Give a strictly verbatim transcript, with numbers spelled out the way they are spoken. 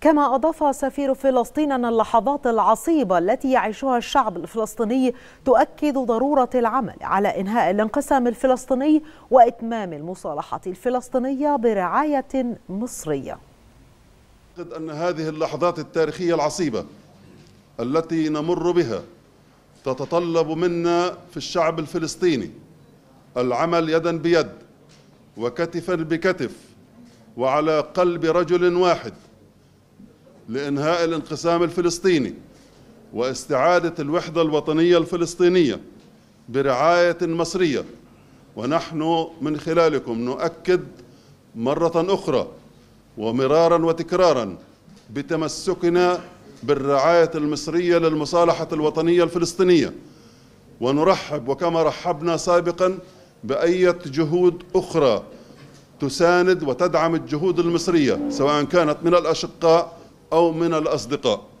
كما أضاف سفير فلسطين أن اللحظات العصيبة التي يعيشها الشعب الفلسطيني تؤكد ضرورة العمل على إنهاء الانقسام الفلسطيني وإتمام المصالحة الفلسطينية برعاية مصرية. أعتقد أن هذه اللحظات التاريخية العصيبة التي نمر بها تتطلب منا في الشعب الفلسطيني العمل يدا بيد وكتفا بكتف وعلى قلب رجل واحد لإنهاء الانقسام الفلسطيني واستعادة الوحدة الوطنية الفلسطينية برعاية مصرية. ونحن من خلالكم نؤكد مرة أخرى ومرارا وتكرارا بتمسكنا بالرعاية المصرية للمصالحة الوطنية الفلسطينية، ونرحب وكما رحبنا سابقا بأي جهود أخرى تساند وتدعم الجهود المصرية سواء كانت من الأشقاء أو من الأصدقاء.